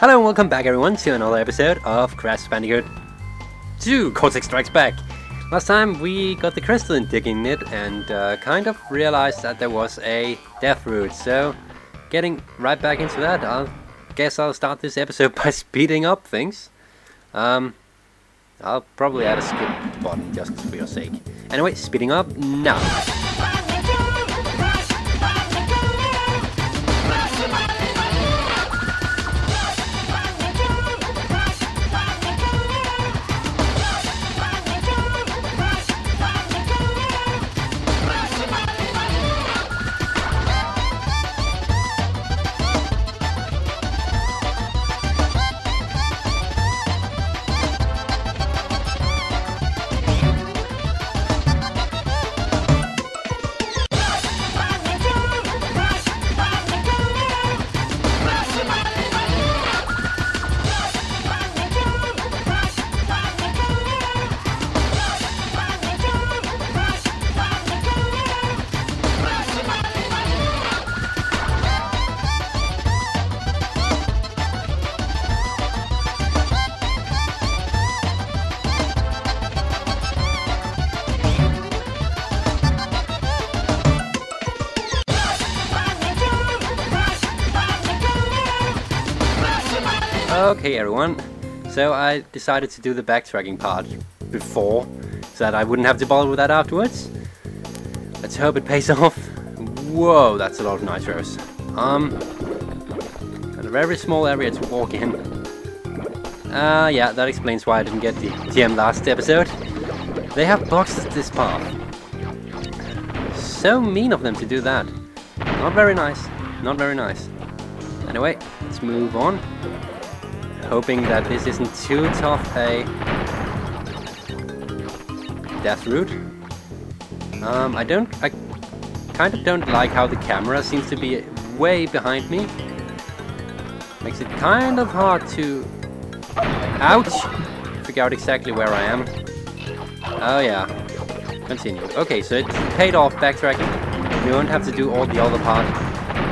Hello and welcome back everyone to another episode of Crash Bandicoot 2, Cortex Strikes Back. Last time we got the crystal in Diggin' It and kind of realized that there was a death route, so getting right back into that, I guess I'll start this episode by speeding up things. I'll probably add a skip button just for your sake. Anyway, speeding up now. Okay everyone, so I decided to do the backtracking part before, so that I wouldn't have to bother with that afterwards. Let's hope it pays off. Whoa, that's a lot of nitros. Got a very small area to walk in. Yeah, that explains why I didn't get the TM last episode. They have boxed this path. So mean of them to do that. Not very nice, not very nice. Anyway, let's move on. Hoping that this isn't too tough a death route. I kind of don't like how the camera seems to be way behind me. Makes it kind of hard to, ouch, figure out exactly where I am. Oh yeah, continue. Okay, so it paid off backtracking. You won't have to do all the other part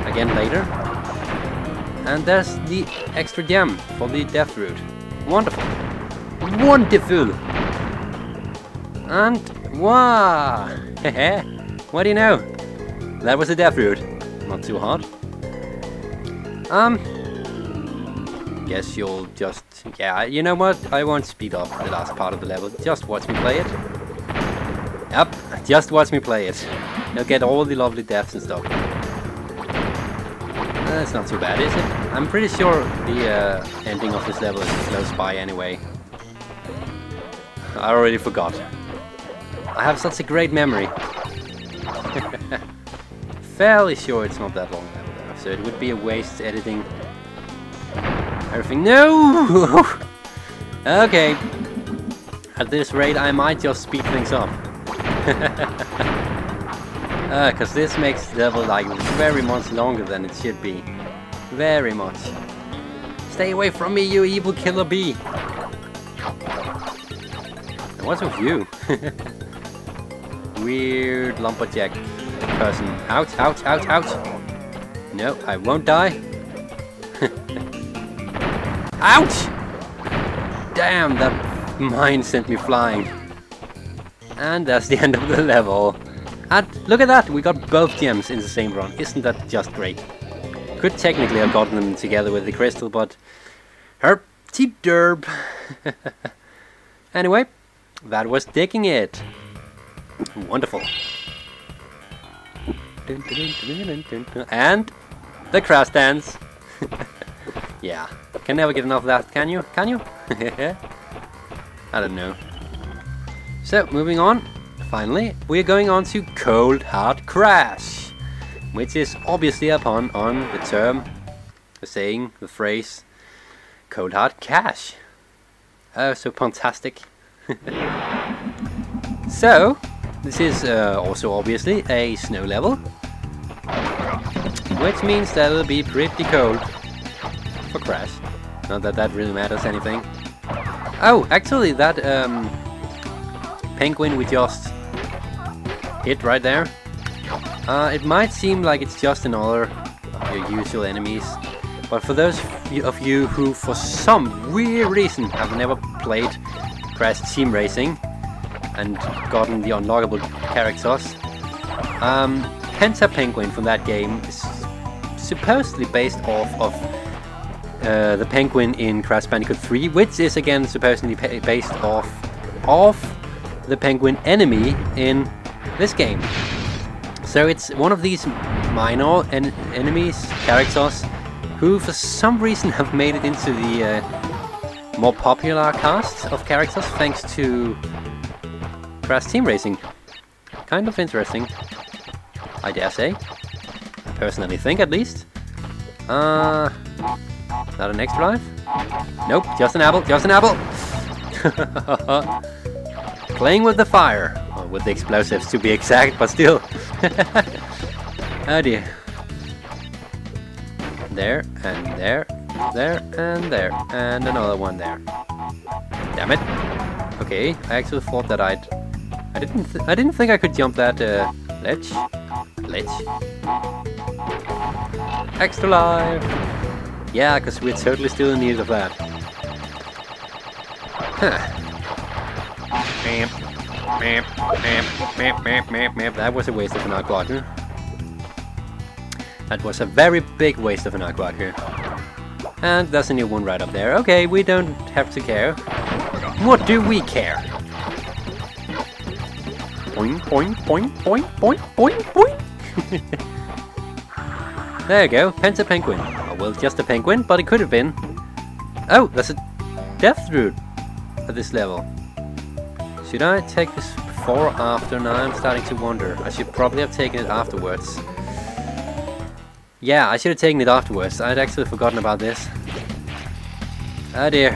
again later. And there's the extra gem for the death route. Wonderful. Wonderful! And... wow! Hehe! What do you know? That was a death route. Not too hard. Guess you'll just... yeah, you know what? I won't speed up the last part of the level. Just watch me play it. Yep, just watch me play it. You'll get all the lovely deaths and stuff. That's not too bad, is it? I'm pretty sure the ending of this level is close by anyway. I already forgot. I have such a great memory. Fairly sure it's not that long level though, so it would be a waste editing everything. No! Okay. At this rate I might just speed things up. Because this makes the level like very much longer than it should be. Very much. Stay away from me, you evil killer bee! And what's with you? Weird lumberjack person. Ouch, ouch, ouch, ouch! No, I won't die. Ouch! Damn, that mine sent me flying. And that's the end of the level. And look at that, we got both gems in the same run. Isn't that just great? Could technically have gotten them together with the crystal, but... herp-tee-derp. Anyway, that was Diggin' It. Wonderful. And... the crash dance. Yeah, can never get enough of that, can you? Can you? I don't know. So, moving on. Finally, we're going on to Cold Hard Crash, which is obviously a pun on the term, the saying, the phrase, Cold Hard Cash. Oh, so fantastic. So, this is also obviously a snow level, which means that it'll be pretty cold for Crash. Not that that really matters anything. Oh, actually that penguin we just hit right there. It might seem like it's just another your usual enemies, but for those of you who for some weird reason have never played Crash Team Racing and gotten the unlockable characters. Penta Penguin from that game is supposedly based off of the penguin in Crash Bandicoot 3, which is again supposedly based off of the penguin enemy in this game. So it's one of these minor enemies, characters, who for some reason have made it into the more popular cast of characters thanks to Crash Team Racing. Kind of interesting, I dare say. I personally think, at least. Not an extra life? Nope, just an apple, just an apple! Playing with the fire. Or with the explosives, to be exact, but still. Oh dear. There, and there, there, and there, and another one there. Damn it. Okay, I actually thought that I didn't think I could jump that ledge. Extra life! Yeah, because we're totally still in need of that. Huh. That was a waste of an Aku Aku. That was a very big waste of an Aku Aku. And there's a new one right up there. Okay, we don't have to care. What do we care? Boing, boing, boing, boing, boing, boing, boing. There you go, Penta Penguin. Oh, well, just a penguin, but it could have been. Oh, there's a death route at this level. Should I take this before or after? Now I'm starting to wonder. I should probably have taken it afterwards. Yeah, I should have taken it afterwards. I'd actually forgotten about this. Oh dear.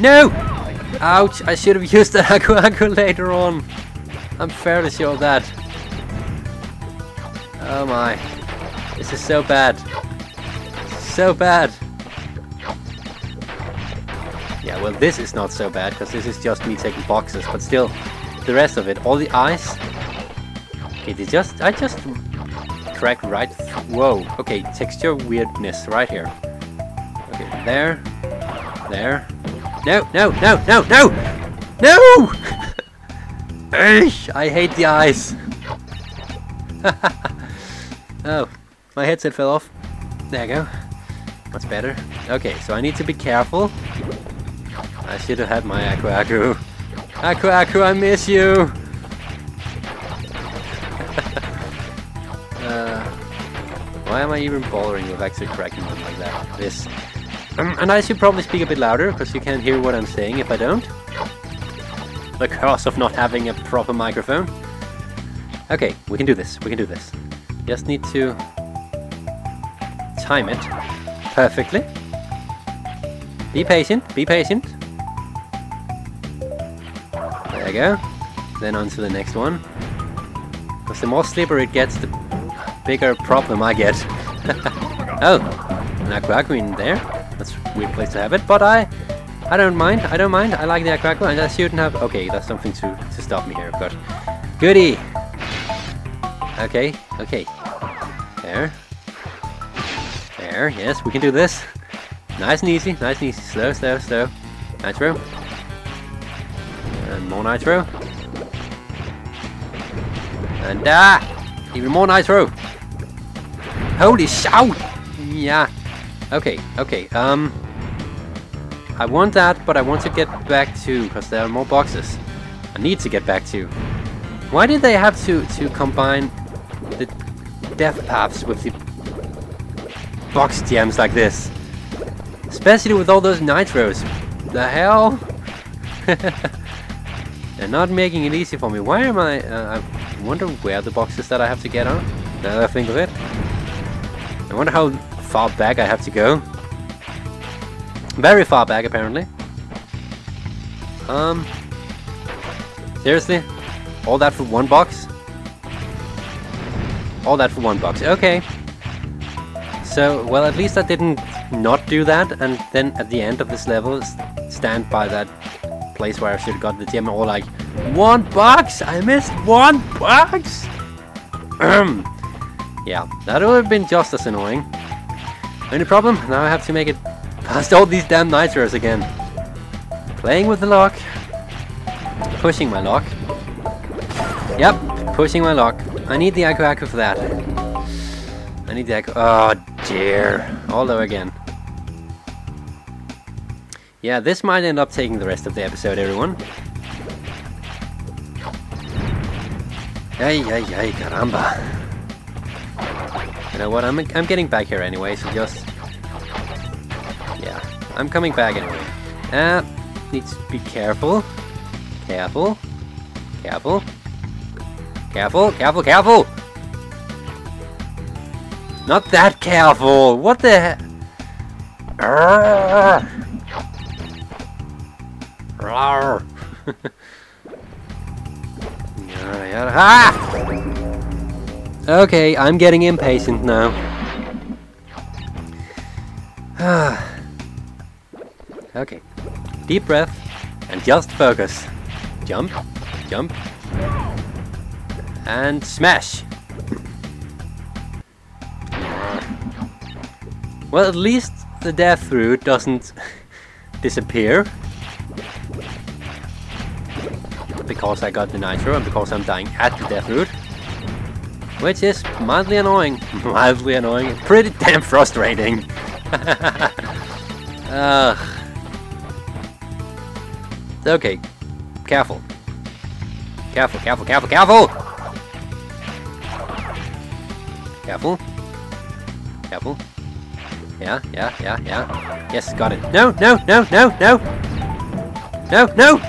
No! Ouch, I should have used the Aku Aku later on. I'm fairly sure of that. Oh my. This is so bad. So bad. Yeah, well this is not so bad, because this is just me taking boxes, but still, the rest of it, all the ice. Okay, I just cracked right. Whoa, okay, texture weirdness right here. Okay, there. There. No, no, no, no, no! No! I hate the ice! Oh, my headset fell off. There you go. That's better. Okay, so I need to be careful. I should have had my Aku Aku. Aku Aku, I miss you! Why am I even bothering with actually cracking them like that? This. And I should probably speak a bit louder, because you can't hear what I'm saying if I don't. The curse of not having a proper microphone. Okay, we can do this, we can do this. Just need to time it perfectly. Be patient, be patient. There you go. Then on to the next one. Because the more slippery it gets, the bigger problem I get. Oh, an Aku Aku in there. That's a weird place to have it, but I don't mind, I don't mind. I like the Aku Aku and I shouldn't have... Okay, that's something to stop me here, but... Goody! Okay, okay. There. There, yes, we can do this. Nice and easy, slow, slow, slow. Nitro. And more nitro. And even more nitro! Holy shout! Yeah. Okay, okay, I want that, but I want to get back to, because there are more boxes. I need to get back to. Why did they have to combine the death paths with the box gems like this? Especially with all those nitros. The hell? They're not making it easy for me. Why am I wonder where the boxes that I have to get on, now that I think of it. I wonder how far back I have to go. Very far back, apparently. Seriously? All that for one box? All that for one box, okay. So, well, at least I didn't not do that, and then at the end of this level, stand by that place where I should have got the gem, or like, one box! I missed one box! Yeah, that would have been just as annoying. Only problem? Now I have to make it past all these damn nitros again. Playing with the lock. Pushing my lock. Yep, pushing my lock. I need the Aku Aku for that. I need the Aku... Oh dear. Although again. Yeah, this might end up taking the rest of the episode, everyone. Ay, ay, ay, caramba. You know what, I'm getting back here anyway, so just... Yeah, I'm coming back anyway. Need to be careful. Careful. Careful. Careful, careful, careful! Not that careful! What the heck? Okay, I'm getting impatient now. Okay, deep breath and just focus. Jump, jump, and smash. Well, at least the death through doesn't disappear. Because I got the nitro and because I'm dying at the death route, which is mildly annoying, pretty damn frustrating. Okay, careful, careful, careful, careful, careful, careful, careful. Yeah, yeah, yeah, yeah. Yes, got it. No, no, no, no, no, no, no.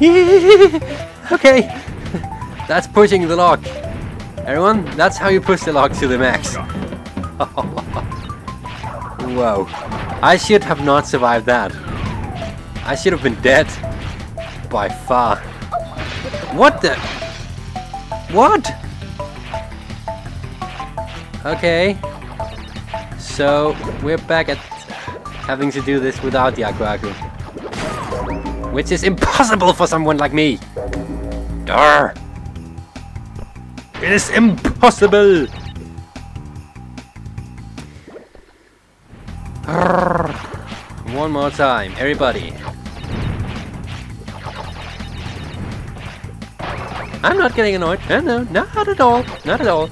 Okay, that's pushing the lock. Everyone, that's how you push the lock to the max. Whoa, I should have not survived that. I should have been dead by far. What the? What? Okay, so we're back at having to do this without the Aku Aku. Which is impossible for someone like me! Darr! It is impossible! Arr. One more time, everybody. I'm not getting annoyed. No, no, not at all. Not at all.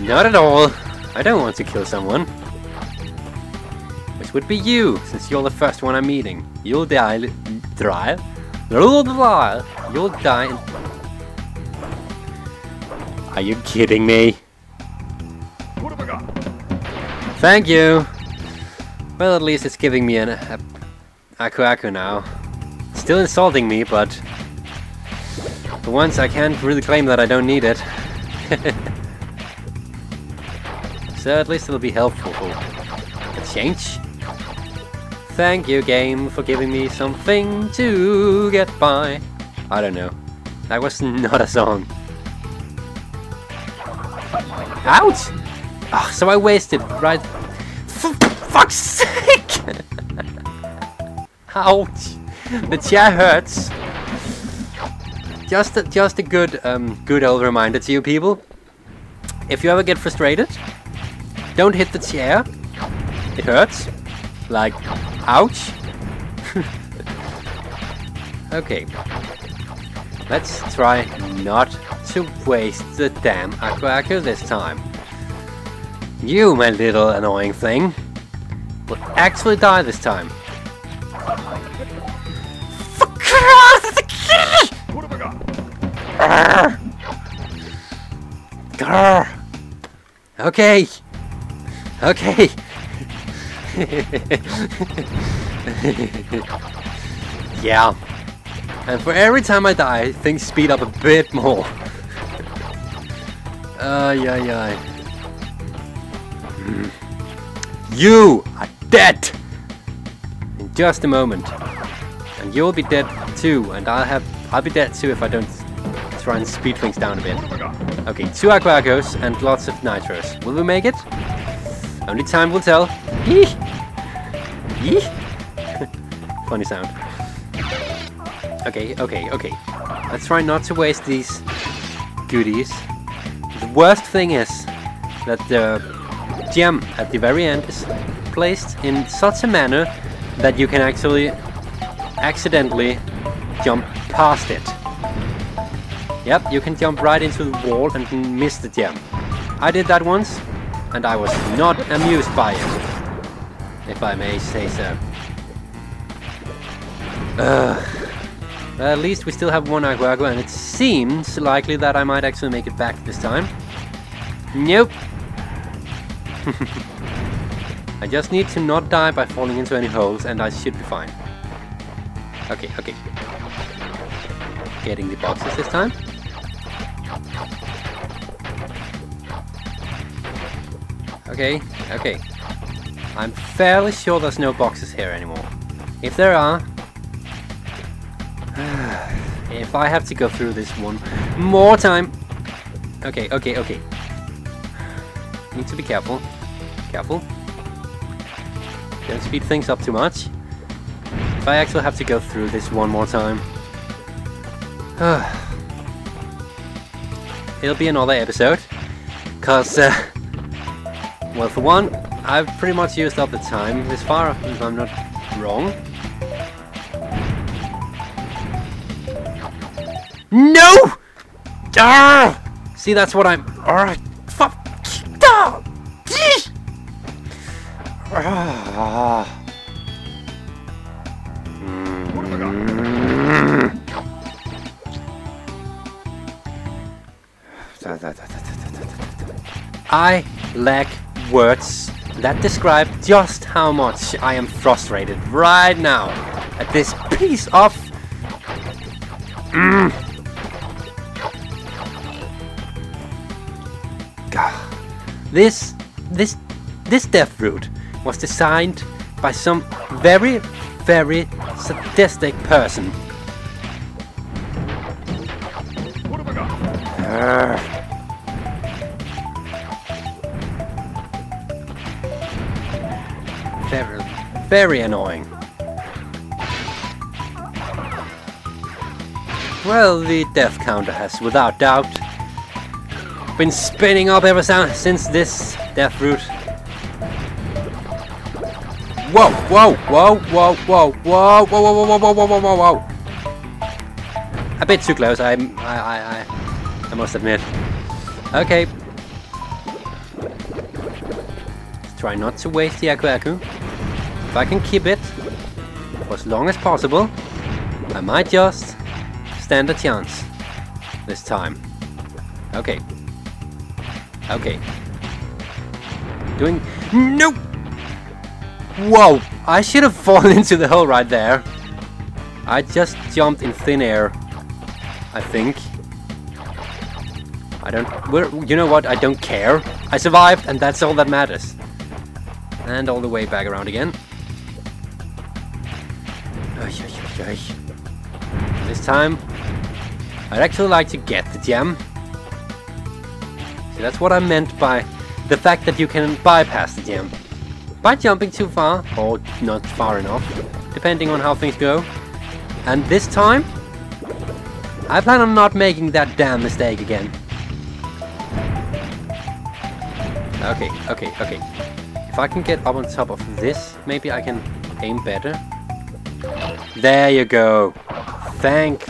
Not at all. I don't want to kill someone. Which would be you, since you're the first one I'm meeting. You'll die. You'll die. Are you kidding me? What have I got? Thank you. Well, at least it's giving me an Aku Aku now. Still insulting me, but for once I can't really claim that I don't need it. So at least it'll be helpful for a change. Thank you, game, for giving me something to get by. I don't know. That was not a song. Ouch! Oh, so I wasted, right? Fuck's sake! Ouch! The chair hurts. Just a good, good old reminder to you people. If you ever get frustrated, don't hit the chair. It hurts. Like... Ouch! Okay. Let's try not to waste the damn Aku Aku this time. You, my little annoying thing, will actually die this time. Fuck! What have I got? Grr. Okay! Okay! Yeah, and for every time I die, things speed up a bit more. Yeah, yeah. You are dead in just a moment, and you'll be dead too, and I'll be dead too if I don't try and speed things down a bit. Okay, 2 Aku Akos and lots of nitros. Will we make it? Only time will tell. Eeh. Eeh. Funny sound. Okay, okay, okay. Let's try not to waste these goodies. The worst thing is that the gem at the very end is placed in such a manner that you can actually accidentally jump past it. Yep, you can jump right into the wall and miss the jump. I did that once, and I was not amused by it, if I may say so. At least we still have one Aku Aku, and it seems likely that I might actually make it back this time. Nope. I just need to not die by falling into any holes, and I should be fine. Okay, okay. Getting the boxes this time. Okay, okay. I'm fairly sure there's no boxes here anymore. If there are... if I have to go through this one more time... Okay, okay, okay. Need to be careful. Careful. Don't speed things up too much. If I actually have to go through this one more time... it'll be another episode. Cause... well, for one, I've pretty much used up the time this far, if I'm not wrong. No! Ah! See, that's what I'm... Ah! Fuck! Ah! Ah! I lack words that describe just how much I am frustrated right now at this piece of... God. This death route was designed by some very, very sadistic person. Very, very annoying. Well, the death counter has, without doubt, been spinning up ever since this death route. Whoa! Whoa! Whoa! Whoa! Whoa! Whoa! Whoa! Whoa! Whoa! Whoa! Whoa! Whoa! Whoa! A bit too close. I must admit. Okay. Let's try not to waste the Aku Aku. If I can keep it for as long as possible, I might just stand a chance this time. Okay. Okay. Doing... Nope! Whoa! I should have fallen into the hole right there. I just jumped in thin air. I think. I don't... You know what? I don't care. I survived, and that's all that matters. And all the way back around again. This time, I'd actually like to get the gem. That's what I meant by the fact that you can bypass the gem. By jumping too far, or not far enough, depending on how things go. And this time, I plan on not making that damn mistake again. Okay, okay, okay. If I can get up on top of this, maybe I can aim better. There you go. Thank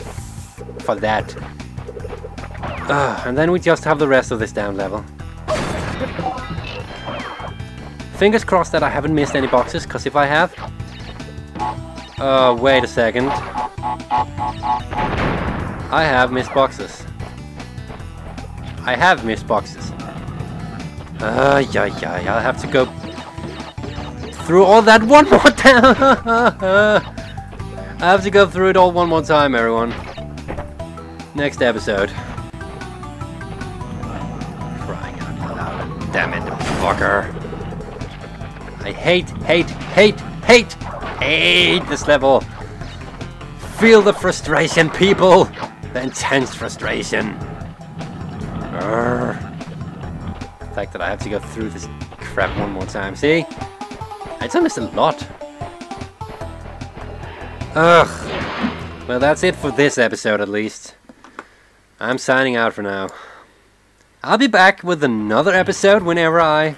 for that. And then we just have the rest of this down level. Fingers crossed that I haven't missed any boxes, because if I have... wait a second. I have missed boxes. I have missed boxes. I'll have to go through all that one more time. I have to go through it all one more time, everyone. Next episode. Damn it, fucker. I hate this level. Feel the frustration, people. The intense frustration. The fact that I have to go through this crap one more time. See? It's almost a lot. Ugh. Well, that's it for this episode, at least. I'm signing out for now. I'll be back with another episode whenever I...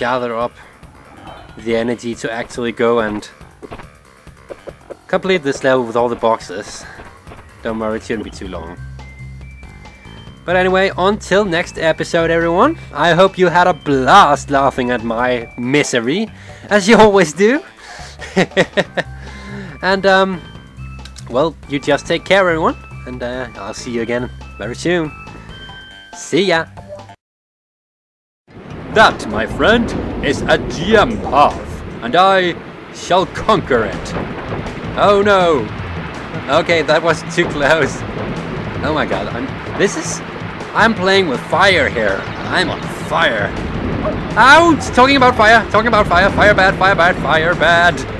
gather up the energy to actually go and complete this level with all the boxes. Don't worry, it shouldn't be too long. But anyway, until next episode everyone, I hope you had a blast laughing at my misery, as you always do. And well, you just take care everyone, and I'll see you again very soon. See ya! That, my friend, is a gem path, and I shall conquer it. Oh no! Okay, that was too close. Oh my god, I'm playing with fire here. I'm on fire. Ouch! Talking about fire, fire bad, fire bad, fire bad.